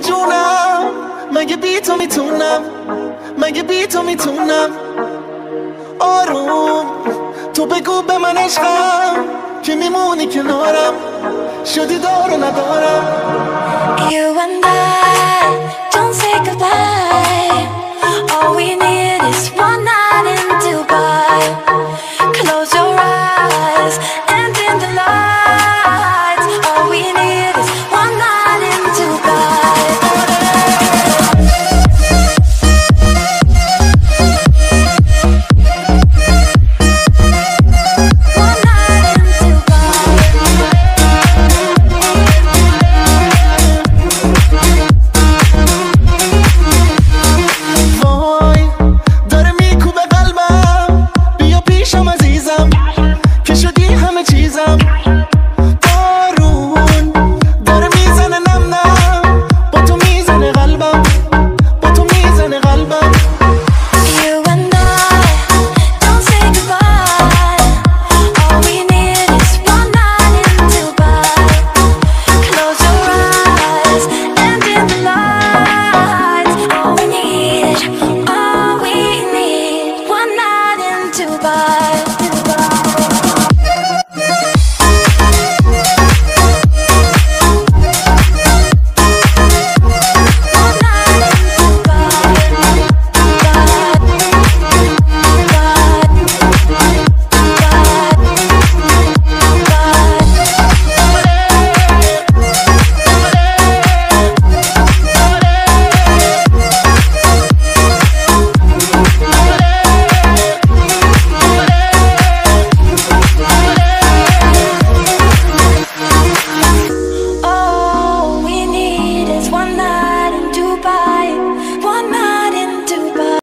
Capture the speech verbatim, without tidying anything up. me tuna, make it beat on me tuna, make it beat on me tuna. Orum, tu beku be maneshka, kimi muni kinora, shudi doro na dora. You and I don't say goodbye. All we need is one night in Dubai. Close your eyes and dim the lights. All we need is one night in Dubai. Bye.